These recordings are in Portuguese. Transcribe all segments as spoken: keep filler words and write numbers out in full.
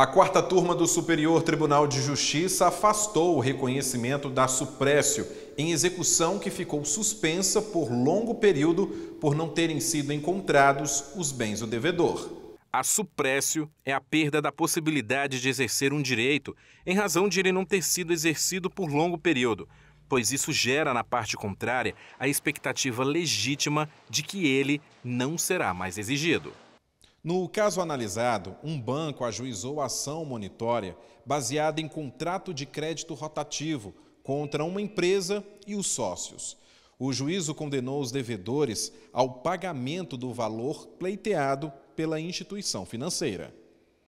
A quarta turma do Superior Tribunal de Justiça afastou o reconhecimento da supressio em execução que ficou suspensa por longo período por não terem sido encontrados os bens do devedor. A supressio é a perda da possibilidade de exercer um direito em razão de ele não ter sido exercido por longo período, pois isso gera na parte contrária a expectativa legítima de que ele não será mais exigido. No caso analisado, um banco ajuizou ação monitória baseada em contrato de crédito rotativo contra uma empresa e os sócios. O juízo condenou os devedores ao pagamento do valor pleiteado pela instituição financeira.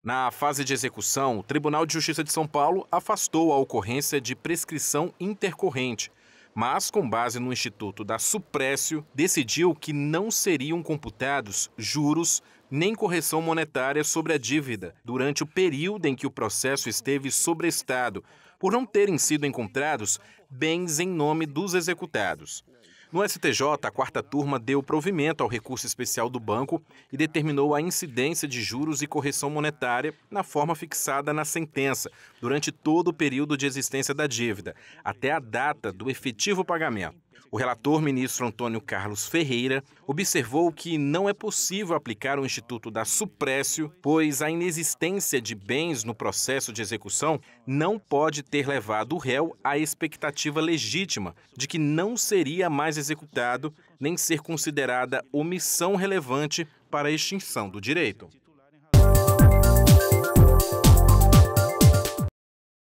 Na fase de execução, o Tribunal de Justiça de São Paulo afastou a ocorrência de prescrição intercorrente, mas, com base no Instituto da supressio, decidiu que não seriam computados juros nem correção monetária sobre a dívida durante o período em que o processo esteve sobrestado, por não terem sido encontrados bens em nome dos executados. No S T J, a quarta turma deu provimento ao recurso especial do banco e determinou a incidência de juros e correção monetária na forma fixada na sentença, durante todo o período de existência da dívida, até a data do efetivo pagamento. O relator, ministro Antônio Carlos Ferreira, observou que não é possível aplicar o Instituto da supressio, pois a inexistência de bens no processo de execução não pode ter levado o réu à expectativa legítima de que não seria mais executado, nem ser considerada omissão relevante para a extinção do direito.